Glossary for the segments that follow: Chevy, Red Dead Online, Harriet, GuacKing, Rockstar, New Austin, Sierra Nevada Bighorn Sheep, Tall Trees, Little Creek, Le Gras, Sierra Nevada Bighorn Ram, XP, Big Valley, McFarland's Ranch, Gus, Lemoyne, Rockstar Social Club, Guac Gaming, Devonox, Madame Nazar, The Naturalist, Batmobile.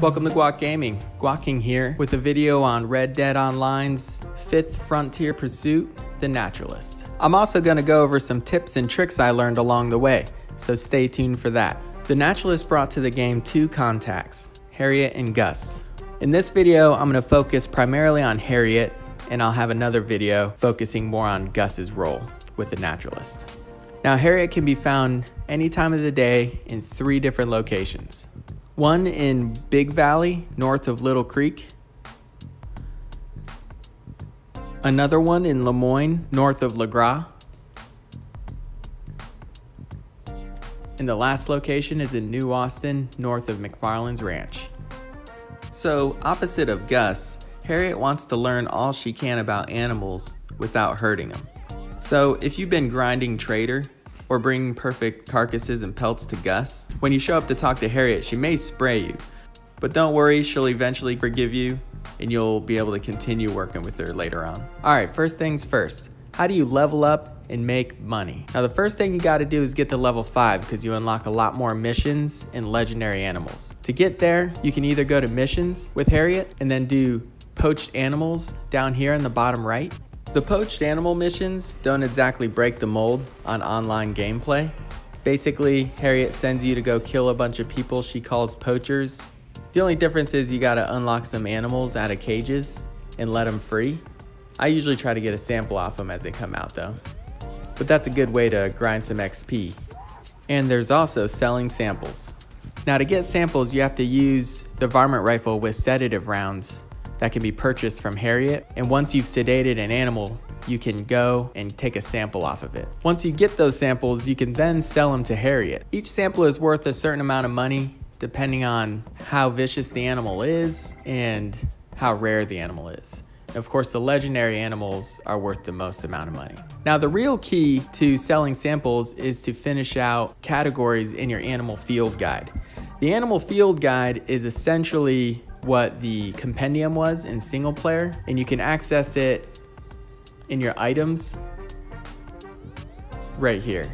Welcome to Guac Gaming. GuacKing here with a video on Red Dead Online's 5th frontier pursuit, The Naturalist. I'm also going to go over some tips and tricks I learned along the way, so stay tuned for that. The Naturalist brought to the game two contacts, Harriet and Gus. In this video, I'm going to focus primarily on Harriet, and I'll have another video focusing more on Gus's role with The Naturalist. Now, Harriet can be found any time of the day in three different locations. One in Big Valley, north of Little Creek. Another one in Lemoyne, north of Le Gras. And the last location is in New Austin, north of McFarland's Ranch. So, opposite of Gus, Harriet wants to learn all she can about animals without hurting them. So, if you've been grinding trader, or bringing perfect carcasses and pelts to Gus, when you show up to talk to Harriet, she may spray you. But don't worry, she'll eventually forgive you and you'll be able to continue working with her later on. All right, first things first. How do you level up and make money? Now, the first thing you gotta do is get to level 5 because you unlock a lot more missions and legendary animals. To get there, you can either go to missions with Harriet and then do poached animals down here in the bottom right. The poached animal missions don't exactly break the mold on online gameplay. Basically, Harriet sends you to go kill a bunch of people she calls poachers. The only difference is you gotta unlock some animals out of cages and let them free. I usually try to get a sample off them as they come out though. But that's a good way to grind some XP. And there's also selling samples. Now to get samples, you have to use the varmint rifle with sedative rounds that can be purchased from Harriet. And once you've sedated an animal, you can go and take a sample off of it. Once you get those samples, you can then sell them to Harriet. Each sample is worth a certain amount of money, depending on how vicious the animal is and how rare the animal is. And of course, the legendary animals are worth the most amount of money. Now, the real key to selling samples is to finish out categories in your animal field guide. The animal field guide is essentially what the compendium was in single player, and you can access it in your items right here.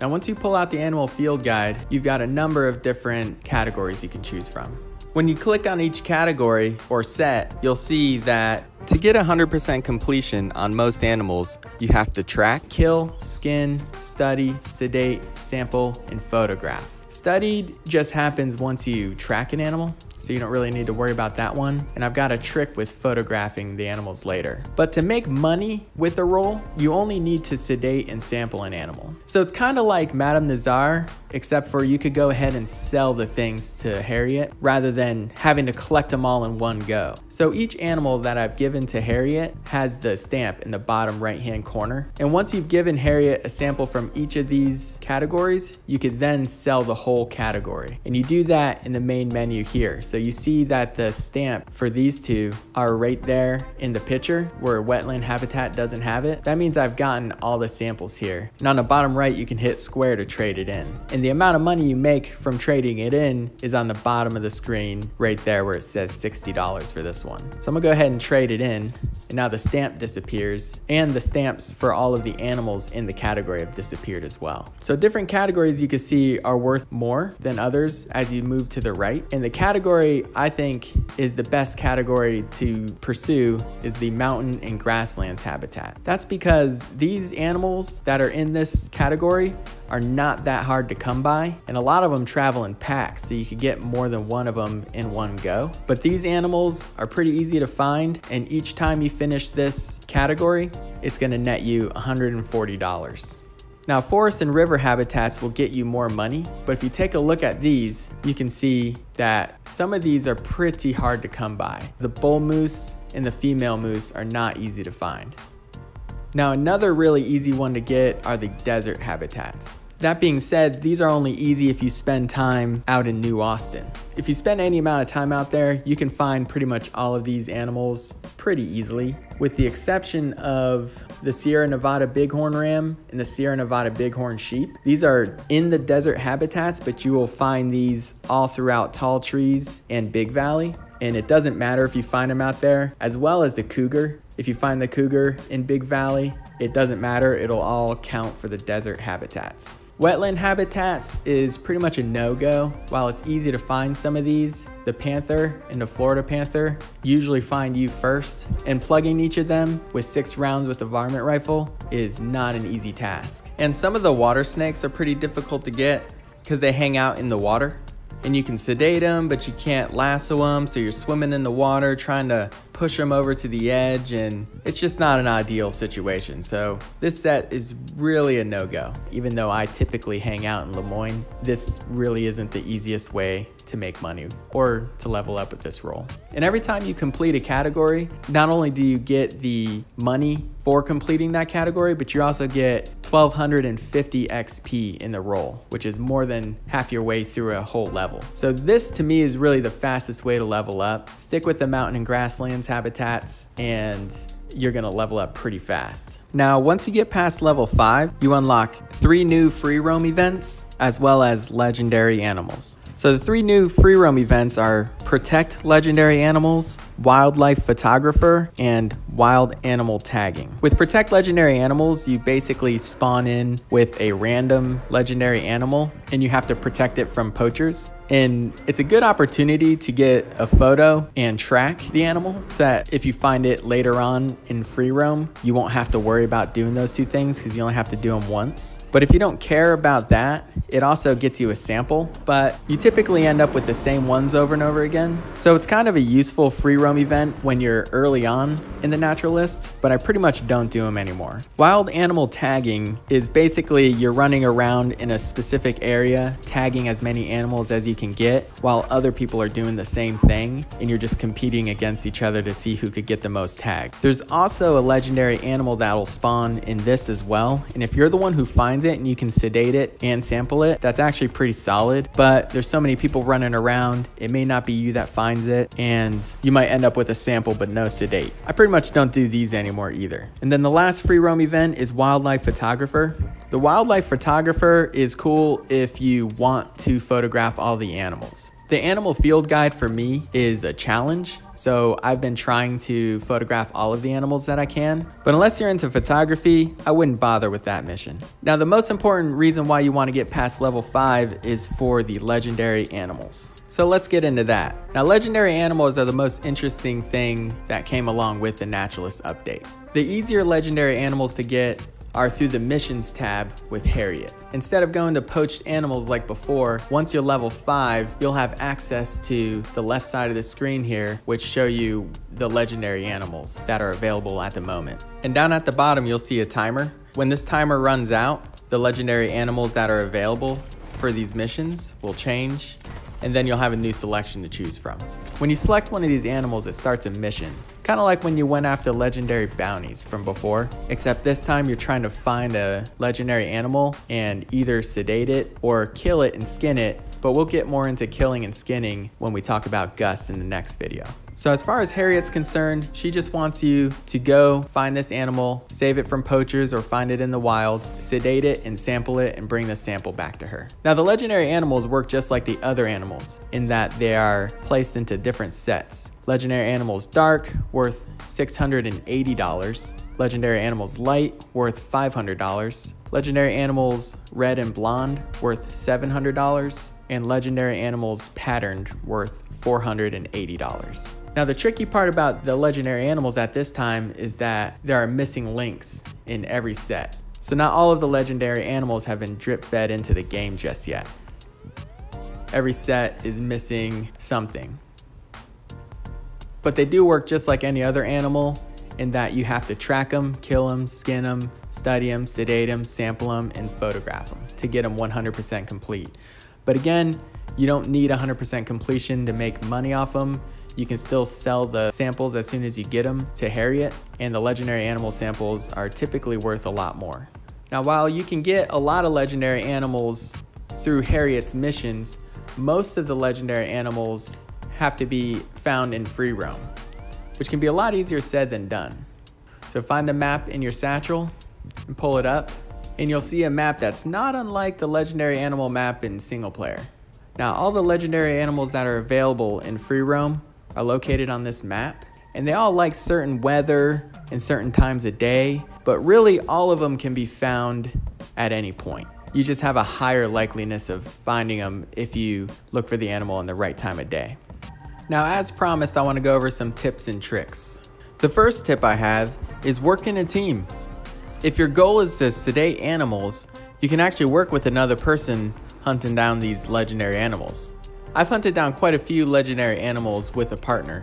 Now, once you pull out the animal field guide, you've got a number of different categories you can choose from. When you click on each category or set, you'll see that to get 100% completion on most animals, you have to track, kill, skin, study, sedate, sample, and photograph. Studied just happens once you track an animal, so you don't really need to worry about that one. And I've got a trick with photographing the animals later. But to make money with a roll, you only need to sedate and sample an animal. So it's kind of like Madame Nazar, except for you could go ahead and sell the things to Harriet rather than having to collect them all in one go. So each animal that I've given to Harriet has the stamp in the bottom right-hand corner. And once you've given Harriet a sample from each of these categories, you could then sell the whole category. And you do that in the main menu here. So you see that the stamp for these two are right there in the picture where wetland habitat doesn't have it. That means I've gotten all the samples here. And on the bottom right, you can hit square to trade it in. And the amount of money you make from trading it in is on the bottom of the screen right there where it says $60 for this one. So I'm gonna go ahead and trade it in. And now the stamp disappears, and the stamps for all of the animals in the category have disappeared as well. So different categories you can see are worth more than others as you move to the right. And the category I think is the best category to pursue is the mountain and grasslands habitat. That's because these animals that are in this category are not that hard to come by, and a lot of them travel in packs, so you could get more than one of them in one go. But these animals are pretty easy to find, and each time you finish this category, it's gonna net you $140. Now, forest and river habitats will get you more money, but if you take a look at these, you can see that some of these are pretty hard to come by. The bull moose and the female moose are not easy to find. Now, another really easy one to get are the desert habitats. That being said, these are only easy if you spend time out in New Austin. If you spend any amount of time out there, you can find pretty much all of these animals pretty easily, with the exception of the Sierra Nevada Bighorn Ram and the Sierra Nevada Bighorn Sheep. These are in the desert habitats, but you will find these all throughout Tall Trees and Big Valley. And it doesn't matter if you find them out there, as well as the cougar. If you find the cougar in Big Valley, it doesn't matter, it'll all count for the desert habitats. Wetland habitats is pretty much a no-go. While it's easy to find some of these, the panther and the Florida panther usually find you first, and plugging each of them with 6 rounds with a varmint rifle is not an easy task. And some of the water snakes are pretty difficult to get because they hang out in the water, and you can sedate them, but you can't lasso them, so you're swimming in the water trying to push them over to the edge, and it's just not an ideal situation. So this set is really a no-go. Even though I typically hang out in Lemoyne, this really isn't the easiest way to make money or to level up with this role. And every time you complete a category, not only do you get the money for completing that category, but you also get 1250 XP in the role, which is more than half your way through a whole level. So this to me is really the fastest way to level up. Stick with the mountain and grasslands habitats and you're gonna level up pretty fast. Now, once you get past level 5, you unlock 3 new free roam events as well as legendary animals. So the 3 new free roam events are Protect Legendary Animals, Wildlife Photographer, and Wild Animal Tagging. With Protect Legendary Animals, you basically spawn in with a random legendary animal and you have to protect it from poachers. And it's a good opportunity to get a photo and track the animal so that if you find it later on in free roam, you won't have to worry about doing those 2 things because you only have to do them once. But if you don't care about that, it also gets you a sample, but you typically end up with the same ones over and over again. So it's kind of a useful free roam event when you're early on in the Naturalist, but I pretty much don't do them anymore. Wild Animal Tagging is basically you're running around in a specific area, tagging as many animals as you can get while other people are doing the same thing, and you're just competing against each other to see who could get the most tagged. There's also a legendary animal that'll spawn in this as well, and if you're the one who finds it and you can sedate it and sample it, that's actually pretty solid. But there's so many people running around, it may not be you that finds it, and you might end up with a sample but no sedate. I pretty much don't do these anymore either. And then the last free roam event is Wildlife Photographer. The Wildlife Photographer is cool if you want to photograph all the animals. The Animal Field Guide for me is a challenge, so I've been trying to photograph all of the animals that I can, but unless you're into photography, I wouldn't bother with that mission. Now, the most important reason why you want to get past level 5 is for the legendary animals. So let's get into that. Now, legendary animals are the most interesting thing that came along with the Naturalist update. The easier legendary animals to get are through the missions tab with Harriet. Instead of going to poached animals like before, once you're level 5, you'll have access to the left side of the screen here, which show you the legendary animals that are available at the moment. And down at the bottom, you'll see a timer. When this timer runs out, the legendary animals that are available for these missions will change, and then you'll have a new selection to choose from. When you select one of these animals, it starts a mission, kind of like when you went after legendary bounties from before, except this time you're trying to find a legendary animal and either sedate it or kill it and skin it, but we'll get more into killing and skinning when we talk about Gus in the next video. So as far as Harriet's concerned, she just wants you to go find this animal, save it from poachers or find it in the wild, sedate it and sample it, and bring the sample back to her. Now, the legendary animals work just like the other animals in that they are placed into different sets. Legendary animals dark, worth $680. Legendary animals light, worth $500. Legendary animals red and blonde, worth $700. And legendary animals patterned, worth $480. Now, the tricky part about the legendary animals at this time is that there are missing links in every set. So not all of the legendary animals have been drip fed into the game just yet. Every set is missing something. But they do work just like any other animal in that you have to track them, kill them, skin them, study them, sedate them, sample them, and photograph them to get them 100% complete. But again, you don't need 100% completion to make money off them. You can still sell the samples as soon as you get them to Harriet, and the legendary animal samples are typically worth a lot more. Now, while you can get a lot of legendary animals through Harriet's missions, most of the legendary animals have to be found in free roam, which can be a lot easier said than done. So find the map in your satchel and pull it up, and you'll see a map that's not unlike the legendary animal map in single player. Now, all the legendary animals that are available in free roam are located on this map, and they all like certain weather and certain times of day, but really all of them can be found at any point. you just have a higher likeliness of finding them if you look for the animal in the right time of day. Now, as promised, I want to go over some tips and tricks. The first tip I have is work in a team. If your goal is to sedate animals, you can actually work with another person hunting down these legendary animals. I've hunted down quite a few legendary animals with a partner,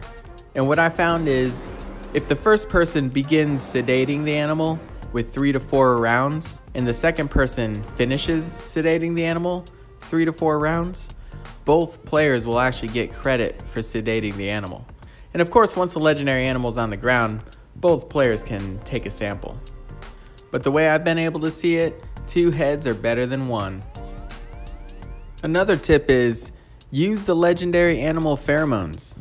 and what I found is if the first person begins sedating the animal with 3 to 4 rounds and the second person finishes sedating the animal 3 to 4 rounds, both players will actually get credit for sedating the animal. And of course, once the legendary animal's on the ground, both players can take a sample. But the way I've been able to see it, 2 heads are better than 1. Another tip is use the legendary animal pheromones.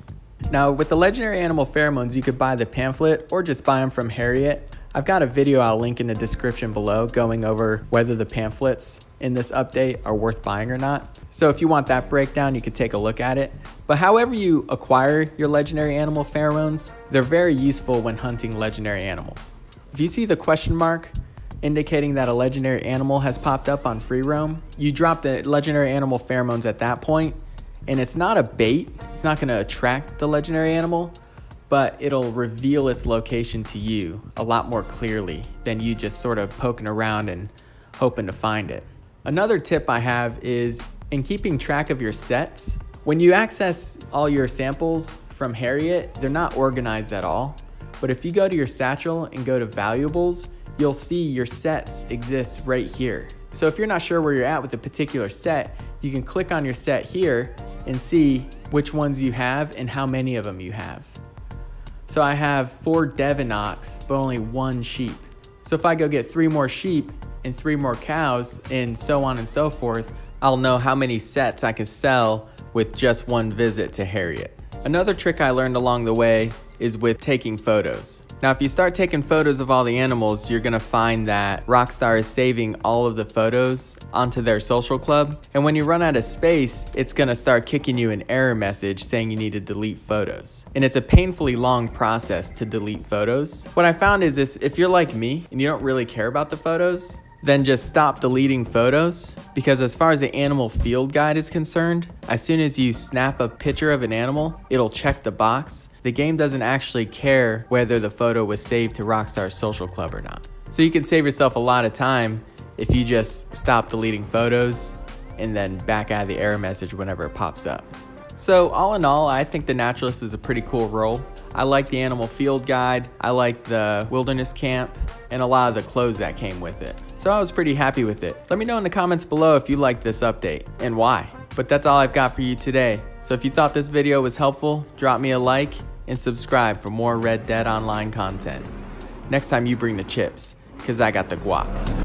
Now, with the legendary animal pheromones, you could buy the pamphlet or just buy them from Harriet. I've got a video I'll link in the description below going over whether the pamphlets in this update are worth buying or not. So if you want that breakdown, you could take a look at it. But however you acquire your legendary animal pheromones, they're very useful when hunting legendary animals. If you see the question mark indicating that a legendary animal has popped up on free roam, you drop the legendary animal pheromones at that point, and it's not a bait, it's not gonna attract the legendary animal, but it'll reveal its location to you a lot more clearly than you just sort of poking around and hoping to find it. Another tip I have is in keeping track of your sets. When you access all your samples from Harriet, they're not organized at all, but if you go to your satchel and go to valuables, you'll see your sets exist right here. So if you're not sure where you're at with a particular set, you can click on your set here and see which ones you have and how many of them you have. So I have 4 Devonox, but only 1 sheep. So if I go get 3 more sheep and 3 more cows and so on and so forth, I'll know how many sets I can sell with just 1 visit to Harriet. Another trick I learned along the way is with taking photos. Now, if you start taking photos of all the animals, you're gonna find that Rockstar is saving all of the photos onto their social club. And when you run out of space, it's gonna start kicking you an error message saying you need to delete photos. And it's a painfully long process to delete photos. What I found is this, if you're like me and you don't really care about the photos, then just stop deleting photos, because as far as the animal field guide is concerned, as soon as you snap a picture of an animal, it'll check the box. The game doesn't actually care whether the photo was saved to Rockstar Social Club or not. So you can save yourself a lot of time if you just stop deleting photos and then back out of the error message whenever it pops up. So all in all, I think The Naturalist is a pretty cool role. I like the animal field guide, I like the wilderness camp, and a lot of the clothes that came with it. So I was pretty happy with it. Let me know in the comments below if you liked this update and why. But that's all I've got for you today. So if you thought this video was helpful, drop me a like and subscribe for more Red Dead Online content. Next time you bring the chips, 'cause I got the guac.